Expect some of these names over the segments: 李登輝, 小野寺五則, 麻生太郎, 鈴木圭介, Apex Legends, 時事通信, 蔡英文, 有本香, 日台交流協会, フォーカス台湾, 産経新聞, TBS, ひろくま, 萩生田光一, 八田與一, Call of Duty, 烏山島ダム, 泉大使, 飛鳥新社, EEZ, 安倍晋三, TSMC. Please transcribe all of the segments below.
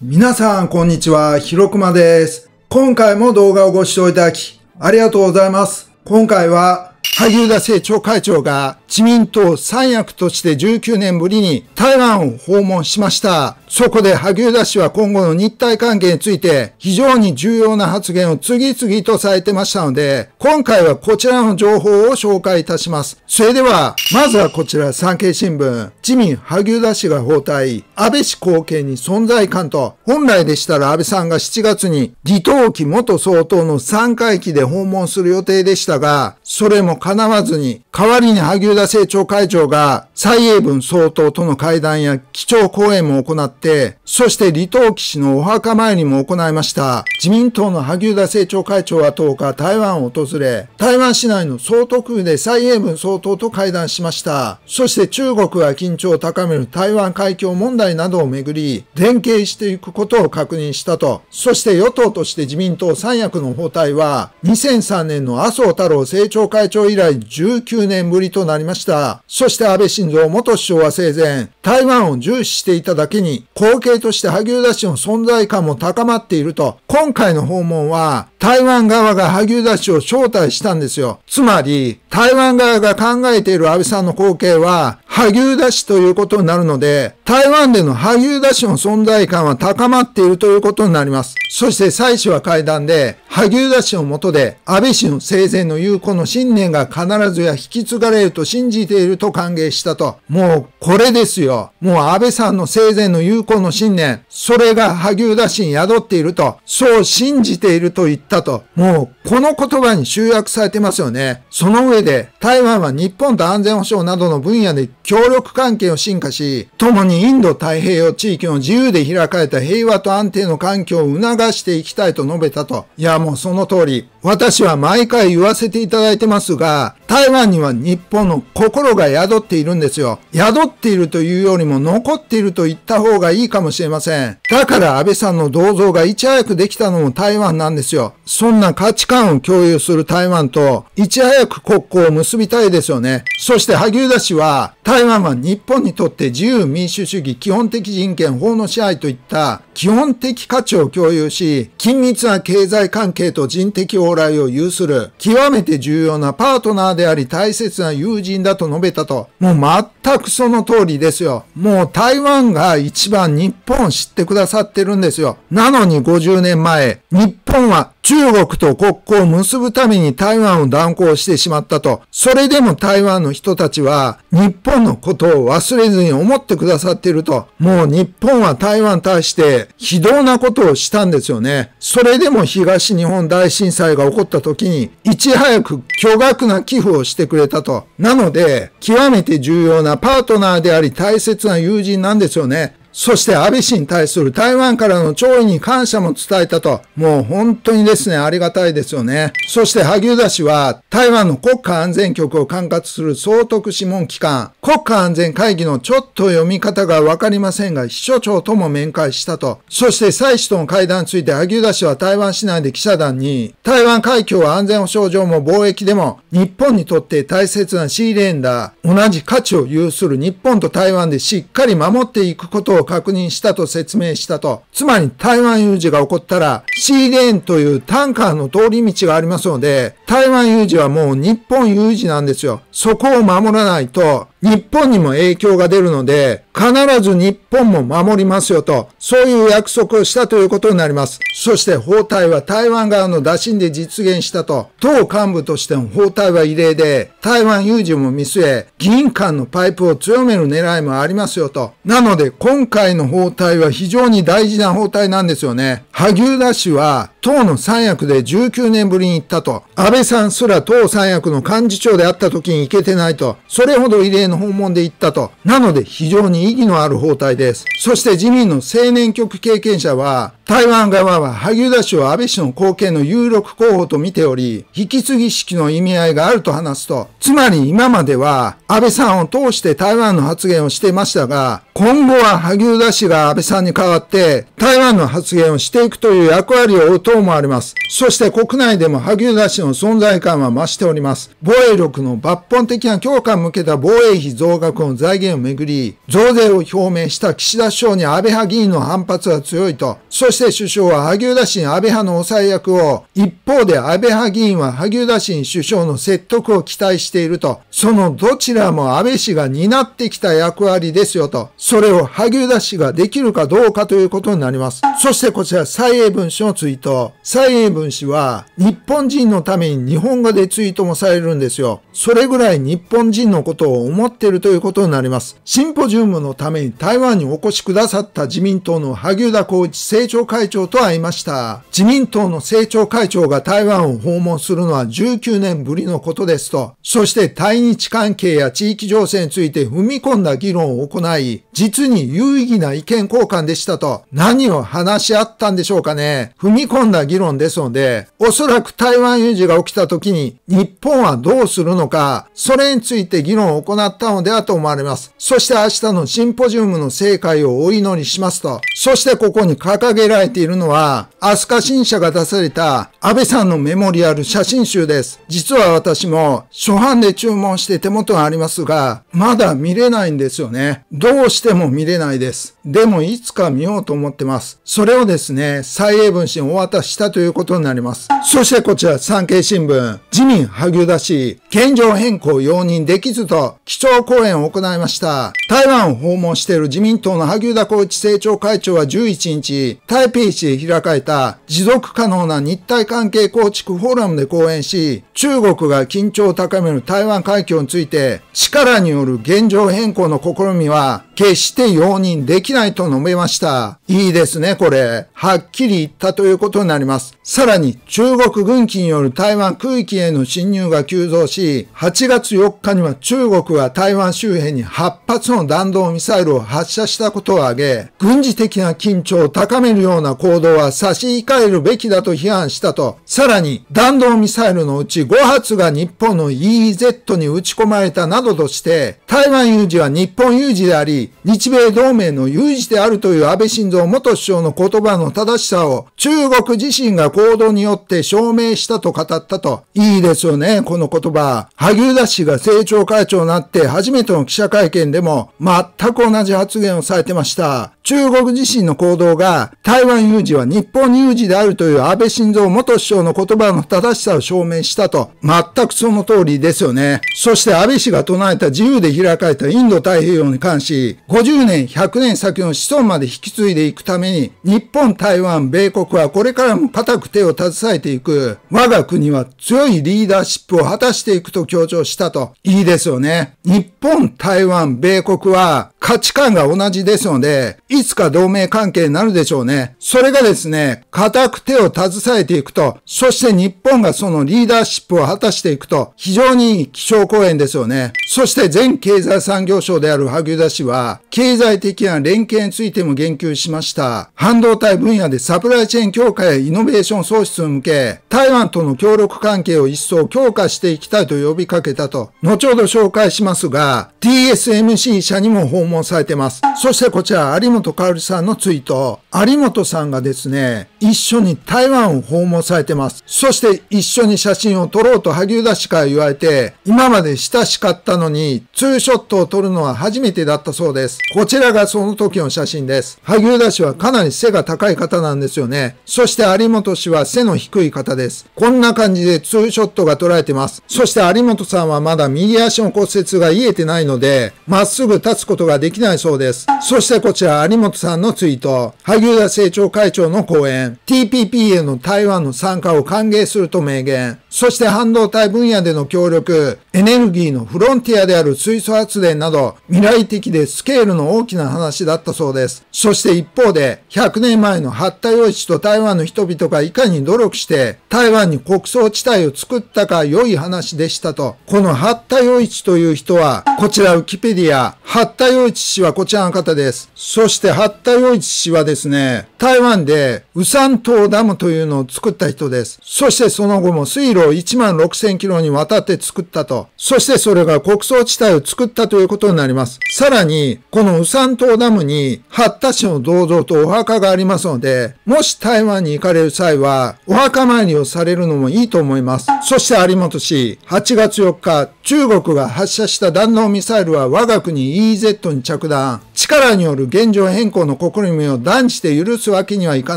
皆さん、こんにちは。ひろくまです。今回も動画をご視聴いただき、ありがとうございます。今回は、萩生田政調会長が自民党三役として19年ぶりに台湾を訪問しました。そこで萩生田氏は今後の日台関係について非常に重要な発言を次々とされてましたので、今回はこちらの情報を紹介いたします。それでは、まずはこちら産経新聞。自民萩生田氏が訪台。安倍氏後継に存在感と。本来でしたら安倍さんが7月に李登輝元総統の3回忌で訪問する予定でしたが、それも叶わずに、代わりに萩生田政調会長が蔡英文総統との会談や基調講演も行って、そして李登輝氏のお墓参りも行いました。自民党の萩生田政調会長は10日台湾を訪れ、台湾市内の総督府で蔡英文総統と会談しました。そして中国が緊張を高める台湾海峡問題などをめぐり、連携していくことを確認したと。そして与党として自民党三役の訪台は、2003年の麻生太郎政調会長以来19年ぶりとなりました。そして安倍晋三元首相は生前、台湾を重視していただけに、後継として萩生田氏の存在感も高まっていると、今回の訪問は、台湾側が萩生田氏を招待したんですよ。つまり、台湾側が考えている安倍さんの後継は、萩生田氏ということになるので、台湾での萩生田氏の存在感は高まっているということになります。そして蔡氏は会談で、萩生田氏の下で、安倍氏の生前の友好の信念が必ずや引き継がれると信じていると歓迎したと。もう、これですよ。もう安倍さんの生前の友好の信念、それが萩生田氏に宿っていると、そう信じていると言ったと。もう、この言葉に集約されてますよね。その上で、台湾は日本と安全保障などの分野で協力関係を深化し、共にインド太平洋地域の自由で開かれた平和と安定の環境を促していきたいと述べたと。いや、もうその通り。私は毎回言わせていただいてますが、台湾には日本の心が宿っているんですよ。宿っているというよりも残っていると言った方がいいかもしれません。だから安倍さんの銅像がいち早くできたのも台湾なんですよ。そんな価値観を共有する台湾と、いち早く国交を結びたいですよね。そして萩生田氏は、台湾は日本にとって自由民主主義、基本的人権、法の支配といった基本的価値を共有し、緊密な経済関係と人的往来を有する、極めて重要なパートナーであり大切な友人だと述べたと。もう全くその通りですよ。もう台湾が一番日本を知ってくださってるんですよ。なのに50年前、日本は中国と国交を結ぶために台湾を断交してしまったと。それでも台湾の人たちは日本のことを忘れずに思ってくださっていると。もう日本は台湾に対して非道なことをしたんですよね。それでも東日本大震災が起こった時にいち早く巨額な寄付をしてくれたと。なので極めて重要なパートナーであり大切な友人なんですよね。そして安倍氏に対する台湾からの弔意に感謝も伝えたと。もう本当にですね、ありがたいですよね。そして萩生田氏は、台湾の国家安全局を管轄する総督諮問機関、国家安全会議のちょっと読み方がわかりませんが、秘書長とも面会したと。そして蔡氏との会談について萩生田氏は台湾市内で記者団に、台湾海峡は安全保障上も貿易でも、日本にとって大切なシーレーンだ。同じ価値を有する日本と台湾でしっかり守っていくことを確認したと説明したと。つまり台湾有事が起こったらシーレーンというタンカーの通り道がありますので、台湾有事はもう日本有事なんですよ。そこを守らないと日本にも影響が出るので、必ず日本も守りますよと、そういう約束をしたということになります。そして訪台は台湾側の打診で実現したと。党幹部としての訪台は異例で、台湾有事も見据え、議員間のパイプを強める狙いもありますよと。なので今回の訪台は非常に大事な訪台なんですよね。萩生田氏は、党の三役で19年ぶりに行ったと。安倍さんすら党三役の幹事長であった時に行けてないと。それほど異例の訪問で行ったと。なので非常に意義のある訪台です。そして自民の青年局経験者は、台湾側は萩生田氏を安倍氏の後継の有力候補と見ており、引き継ぎ式の意味合いがあると話すと。つまり今までは安倍さんを通して台湾の発言をしていましたが、今後は萩生田氏が安倍さんに代わって台湾の発言をしていくという役割を負う等もあります。そして国内でも萩生田氏の存在感は増しております。防衛力の抜本的な強化に向けた防衛費増額の財源をめぐり、増税を表明した岸田首相に安倍派議員の反発が強いと、そして首相は萩生田氏に安倍派の抑え役を、一方で安倍派議員は萩生田氏に首相の説得を期待していると、そのどちらも安倍氏が担ってきた役割ですよと、それを萩生田氏ができるかどうかということになります。そしてこちら蔡英文氏のツイート。蔡英文氏は日本人のために日本語でツイートもされるんですよ。それぐらい日本人のことを思っているということになります。シンポジウムのために台湾にお越しくださった自民党の萩生田光一政調会長と会いました。自民党の政調会長が台湾を訪問するのは19年ぶりのことですと、そして対日関係や地域情勢について踏み込んだ議論を行い、実に有意義な意見交換でしたと、何を話し合ったんでしょうかね。踏み込んだ議論ですので、おそらく台湾有事が起きた時に日本はどうするのか、それについて議論を行ったのではと思われます。そして明日のシンポジウムの成果をお祈りしますと、そしてここに掲げられているのは、飛鳥新社が出された安倍さんのメモリアル写真集です。実は私も初版で注文して手元がありますが、まだ見れないんですよね。どうしても見れないです。でもいつか見ようと思ってます。それをですね、蔡英文氏にお渡ししたということになります。そしてこちら産経新聞、自民萩生田氏、現状変更容認できずと基調講演を行いました。台湾を訪問している自民党の萩生田光一政調会長は11日、台北市で開かれた持続可能な日台関係構築フォーラムで講演し、中国が緊張を高める台湾海峡について、力による現状変更の試みは決して容認できないと述べました。いいですね、これ。はっきり言ったということになります。さらに、中国軍機による台湾空域への侵入が急増し、8月4日には中国が台湾周辺に8発の弾道ミサイルを発射したことを挙げ、軍事的な緊張を高めるような行動は差し控えるべきだと批判したと、さらに弾道ミサイルのうち5発が日本の EEZ に撃ち込まれたなどとして、台湾有事は日本有事であり、日米同盟の有事であるという安倍晋三元首相の言葉の正しさを中国自身が行動によって証明したと語ったと。いいですよね、この言葉。萩生田氏が政調会長になって初めての記者会見でも全く同じ発言をされてました。中国自身の行動が台湾有事は日本有事であるという安倍晋三元首相の言葉の正しさを証明したと。全くその通りですよね。そして安倍氏が唱えた自由で開かれたインド太平洋に関し、50年、100年先の子孫まで引き継いでいくために、日本、台湾、米国はこれからも固く手を携えていく。我が国は強いリーダーシップを果たしていくと強調したと。いいですよね。日本、台湾、米国は価値観が同じですので、いつか同盟関係になるでしょうね。それがですね、固く手を携えていくと、そして日本がそのリーダーシップを果たしていくと、非常に気象公演ですよね。そして前経済産業省である萩生田氏は、経済的な連携についても言及しました。半導体分野でサプライチェーン強化やイノベーション創出に向け、台湾との協力関係を一層強化していきたいと呼びかけたと。後ほど紹介しますが、TSMC 社にも訪問されてます。そしてこちら、有本香さんのツイート。有本さんがですね、一緒に台湾を訪問されてます。そして一緒に写真を撮ろうと萩生田氏から言われて、今まで親しかったのに、ツーショットを撮るのは初めてだったそうです。こちらがその時の写真です。萩生田氏はかなり背が高い方なんですよね。そして有本氏は背の低い方です。こんな感じでツーショットが捉えてます。そして有本さんはまだ右足の骨折が癒えてないので、まっすぐ立つことができないそうです。そしてこちら有本さんのツイート。萩生田政調会長の講演。TPP への台湾の参加を歓迎すると明言。そして半導体分野での協力、エネルギーのフロンティアである水素発電など、未来的でスケールの大きな話だったそうです。そして一方で、100年前の八田與一と台湾の人々がいかに努力して、台湾に穀倉地帯を作ったか良い話でしたと。この八田與一という人は、こちらウィキペディア、八田與一氏はこちらの方です。そして八田與一氏はですね、台湾で烏山島ダムというのを作った人です。そしてその後も水路をを1万6000キロにわたって作ったと。そしてそれが穀倉地帯を作ったということになります。さらに、この烏山東ダムに八田氏の銅像とお墓がありますので、もし台湾に行かれる際は、お墓参りをされるのもいいと思います。そして有本氏、8月4日、中国が発射した弾道ミサイルは我が国 EEZ に着弾。力による現状変更の試みを断じて許すわけにはいか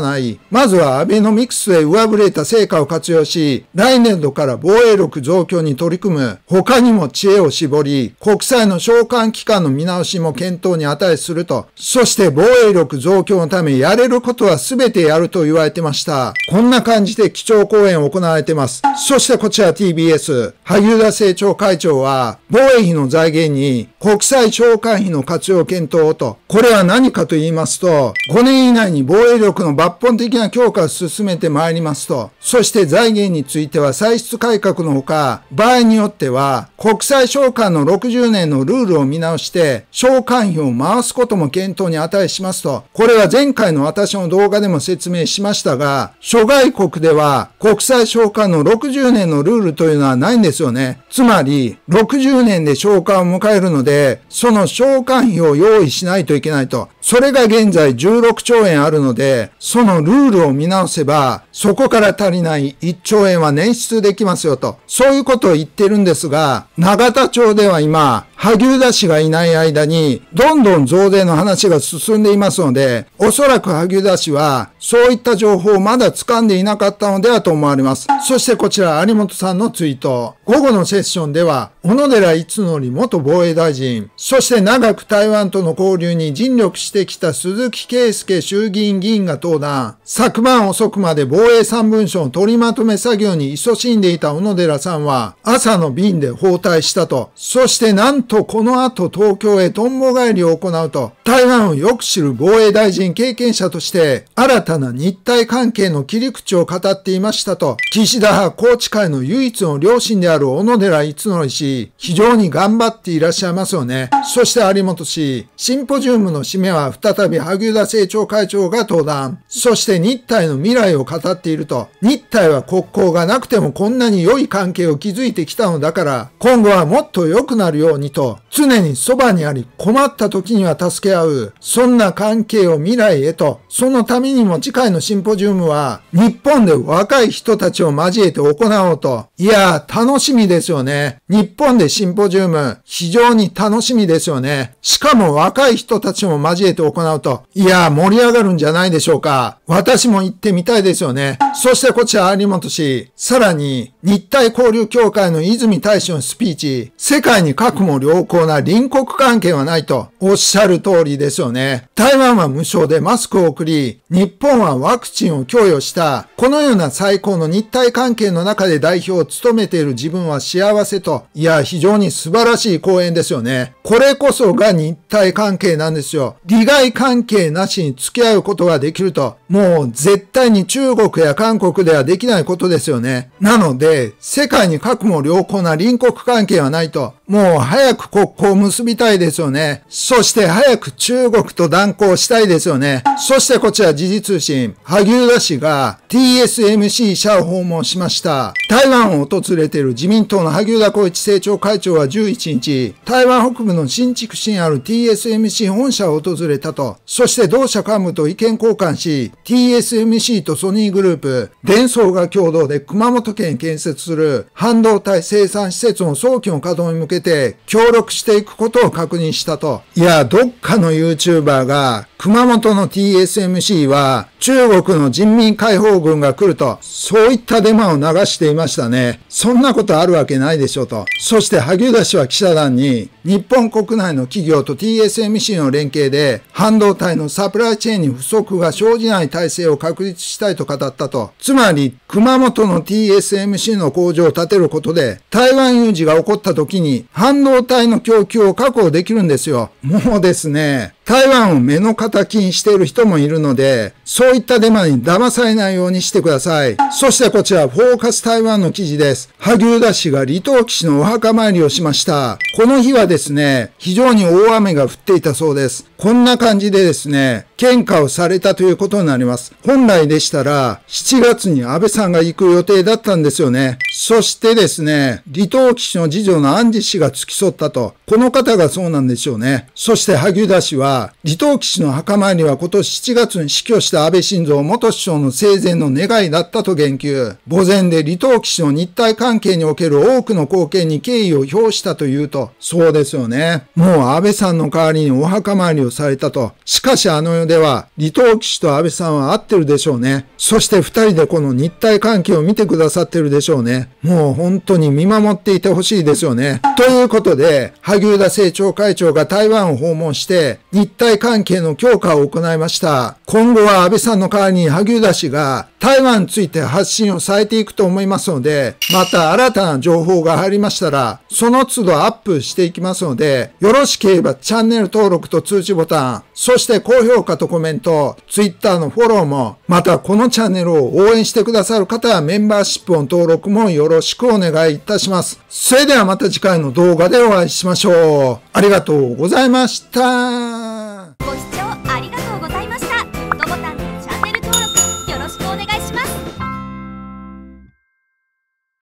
ない。まずはアベノミクスへ上振れた成果を活用し、来年度から防衛力増強に取り組む。他にも知恵を絞り、国債の償還期間の見直しも検討に値すると。そして防衛力増強のためやれることは全てやると言われてました。こんな感じで基調講演を行われてます。そしてこちら TBS、萩生田政調会長は、防衛費の財源に国債償還費の活用検討と。これは何かと言いますと、5年以内に防衛力の抜本的な強化を進めてまいりますと。そして財源については歳出改革のほか、場合によっては国債償還の60年のルールを見直して、償還費を回すことも検討に値しますと。これは前回の私の動画でも説明しましたが、諸外国では国債償還の60年のルールというのはないんですよね。つまり、60年で償還を迎えるので、その償還費を用意しないといけないと。それが現在16兆円あるので、そのルールを見直せば、そこから足りない1兆円は捻出できますよと。そういうことを言ってるんですが、永田町では今、萩生田氏がいない間に、どんどん増税の話が進んでいますので、おそらく萩生田氏は、そういった情報をまだ掴んでいなかったのではと思われます。そしてこちら有本さんのツイート。午後のセッションでは、小野寺五則元防衛大臣、そして長く台湾との交流に尽力してきた鈴木圭介衆議院議員が登壇。昨晩遅くまで防衛3文書の取りまとめ作業に勤しんでいた小野寺さんは、朝の便で包帯したと。そしてなんとこの後東京へとんぼ返りを行うと。台湾をよく知る防衛大臣経験者として、新たな日台関係の切り口を語っていましたと。岸田派宏池会の唯一の良心である小野寺五則氏、非常に頑張っていらっしゃいますよね。そして有本氏、シンポジウムの締めは再び萩生田政調会長が登壇。そして日台の未来を語っていると。日台は国交がなくてもこんなに良い関係を築いてきたのだから、今後はもっと良くなるようにと、常にそばにあり困った時には助け合う、そんな関係を未来へと、そのためにも次回のシンポジウムは、日本で若い人たちを交えて行おうと。いやー、楽しみですよね。日本でシンポジウム、非常に楽しみですよね。しかも若い人たちも交えて行うと。いやー、盛り上がるんじゃないでしょうか。私も行ってみたいですよね。そしてこちら有本氏、さらに、日台交流協会の泉大使のスピーチ、世界に核も良好な隣国関係はないとおっしゃる通りですよね。台湾は無償でマスクを送り、日本はワクチンを供与した、このような最高の日台関係の中で代表を務めている自分は幸せと、いや、非常に素晴らしい講演ですよね。これこそが日台関係なんですよ。利害関係なしに付き合うことができると、もう絶対に中国や韓国ではできないことですよね。なので、世界に核も良好な隣国関係はないと、もう早く国交を結びたいですよね。そして早く中国と断交したいですよね。そしてこちら時事通信、萩生田氏が TSMC 社を訪問しました。台湾を訪れている自民党の萩生田光一政調会長は11日、台湾北部の新竹市にある TSMC 本社を訪れたと、そして同社幹部と意見交換し、TSMC とソニーグループ、デンソーが共同で熊本県に建設する半導体生産施設の早期の稼働に向けて協力していくことを確認したと。いや、どっかの YouTuber が、熊本の TSMC は中国の人民解放軍が来ると、そういったデマを流していましたね。そんなことあるわけないでしょうと。そして萩生田氏は記者団に、日本国内の企業と TSMC の連携で、半導体のサプライチェーンに不足が生じない体制を確立したいと語ったと。つまり、熊本の TSMC の工場を建てることで、台湾有事が起こった時に半導体の供給を確保できるんですよ。もうですね、台湾を目の敵にしている人もいるので、そういったデマに騙されないようにしてください。そしてこちら、フォーカス台湾の記事です。萩生田氏が離島棋士のお墓参りをしました。この日はですね、非常に大雨が降っていたそうです。こんな感じでですね、献花をされたということになります。本来でしたら、7月に安倍さんが行く予定だったんですよね。そしてですね、離島棋士の次女の安治氏が付き添ったと。この方がそうなんでしょうね。そして萩生田氏は、離島棋士の墓参りは今年7月に死去した安倍晋三元首相の生前の願いだったと言及。墓前で離島棋士の日台関係における多くの貢献に敬意を表したというと。そうですよね。もう安倍さんの代わりにお墓参りをされたと。しかしあの世では離島棋士と安倍さんは合ってるでしょうね。そして2人でこの日台関係を見てくださってるでしょうね。もう本当に見守っていてほしいですよね。ということで、萩生田政調会長が台湾を訪問して、日台関係の強化を行いました。今後は安倍さんの代わりに萩生田氏が台湾について発信をされていくと思いますので、また新たな情報が入りましたら、その都度アップしていきますので、よろしければチャンネル登録と通知ボタン、そして高評価とコメント、Twitter のフォローも、またこのチャンネルを応援してくださる方はメンバーシップの登録もよろしくお願いいたします。それではまた次回の動画でお会いしましょう。ありがとうございました。